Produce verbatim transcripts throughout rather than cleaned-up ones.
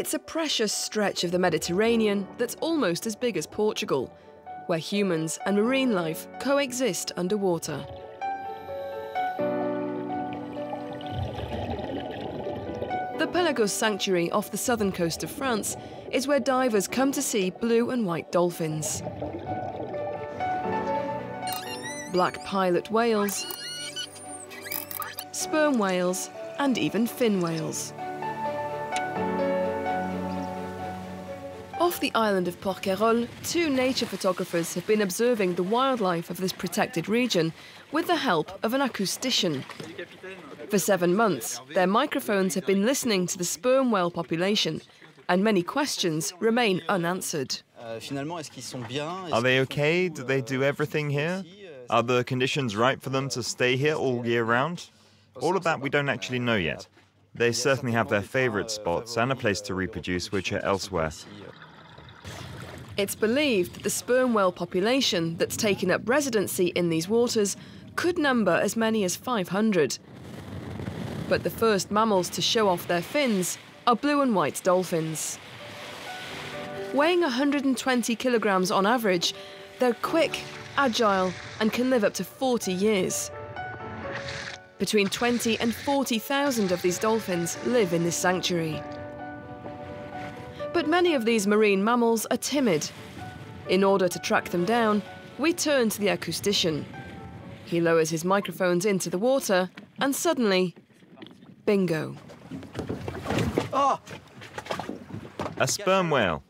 It's a precious stretch of the Mediterranean that's almost as big as Portugal, where humans and marine life coexist underwater. The Pelagos Sanctuary off the southern coast of France is where divers come to see blue and white dolphins, black pilot whales, sperm whales, and even fin whales. Off the island of Porquerolles, two nature photographers have been observing the wildlife of this protected region with the help of an acoustician. For seven months, their microphones have been listening to the sperm whale population, and many questions remain unanswered. Are they okay? Do they do everything here? Are the conditions right for them to stay here all year round? All of that we don't actually know yet. They certainly have their favourite spots and a place to reproduce which are elsewhere. It's believed that the sperm whale population that's taken up residency in these waters could number as many as five hundred. But the first mammals to show off their fins are blue and white dolphins. Weighing one hundred twenty kilograms on average, they're quick, agile, and can live up to forty years. Between twenty and forty thousand of these dolphins live in this sanctuary. But many of these marine mammals are timid. In order to track them down, we turn to the acoustician. He lowers his microphones into the water, and suddenly, bingo. Oh! A sperm whale.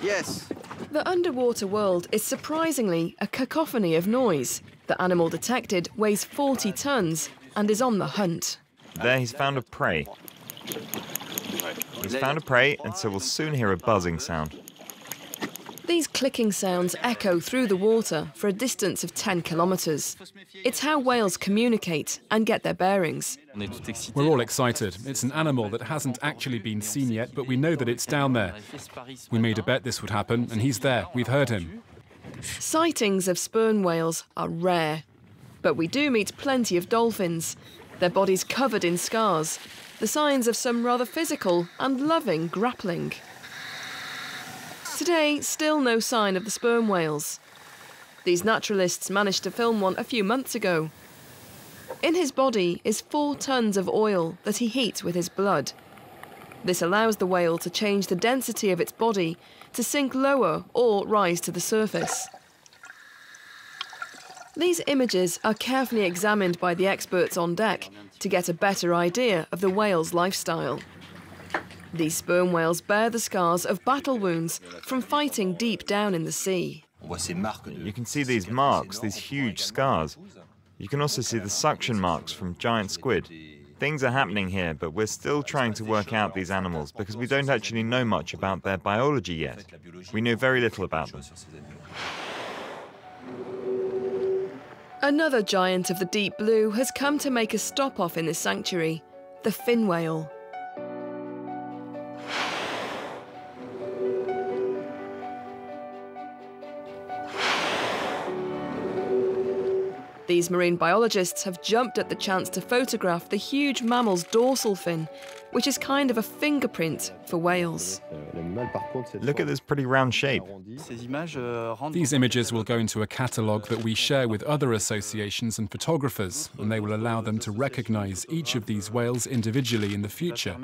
Yes. The underwater world is surprisingly a cacophony of noise. The animal detected weighs forty tons and is on the hunt. There he's found a prey. He's found a prey, and so we'll soon hear a buzzing sound. These clicking sounds echo through the water for a distance of ten kilometres. It's how whales communicate and get their bearings. We're all excited. It's an animal that hasn't actually been seen yet, but we know that it's down there. We made a bet this would happen, and he's there. We've heard him. Sightings of sperm whales are rare, but we do meet plenty of dolphins, their bodies covered in scars, the signs of some rather physical and loving grappling. Today, still no sign of the sperm whales. These naturalists managed to film one a few months ago. In his body is four tons of oil that he heats with his blood. This allows the whale to change the density of its body to sink lower or rise to the surface. These images are carefully examined by the experts on deck to get a better idea of the whale's lifestyle. These sperm whales bear the scars of battle wounds from fighting deep down in the sea. You can see these marks, these huge scars. You can also see the suction marks from giant squid. Things are happening here, but we're still trying to work out these animals because we don't actually know much about their biology yet. We know very little about them. Another giant of the deep blue has come to make a stop-off in this sanctuary, the fin whale. These marine biologists have jumped at the chance to photograph the huge mammal's dorsal fin, which is kind of a fingerprint for whales. Look at this pretty round shape. These images will go into a catalogue that we share with other associations and photographers, and they will allow them to recognise each of these whales individually in the future.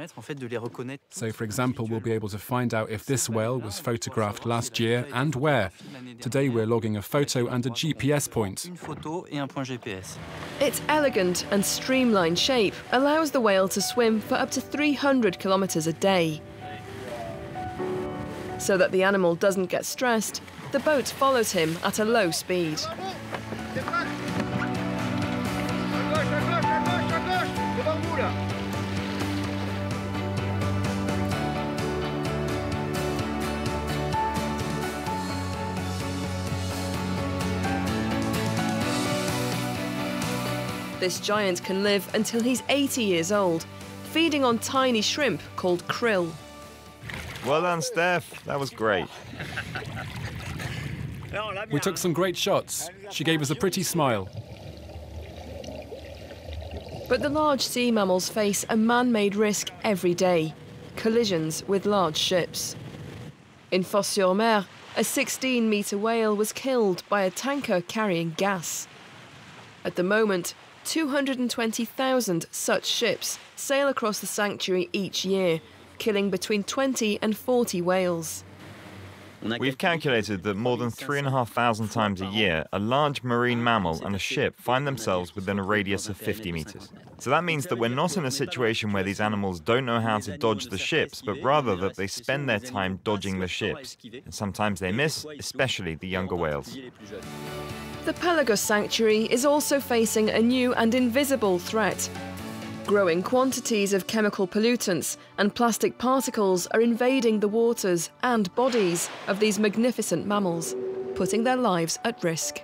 So, for example, we'll be able to find out if this whale was photographed last year and where. Today we're logging a photo and a G P S point. Its elegant and streamlined shape allows the whale to swim for up to three hundred kilometres a day. So that the animal doesn't get stressed, the boat follows him at a low speed. This giant can live until he's eighty years old, feeding on tiny shrimp called krill. Well done, Steph. That was great. We took some great shots. She gave us a pretty smile. But the large sea mammals face a man-made risk every day. collisions with large ships. In Foss-sur-Mer, a sixteen metre whale was killed by a tanker carrying gas. At the moment, two hundred twenty thousand such ships sail across the sanctuary each year, killing between twenty and forty whales. We've calculated that more than three and a half thousand times a year, a large marine mammal and a ship find themselves within a radius of fifty meters. So that means that we're not in a situation where these animals don't know how to dodge the ships, but rather that they spend their time dodging the ships. And sometimes they miss, especially the younger whales. The Pelagos Sanctuary is also facing a new and invisible threat. Growing quantities of chemical pollutants and plastic particles are invading the waters and bodies of these magnificent mammals, putting their lives at risk.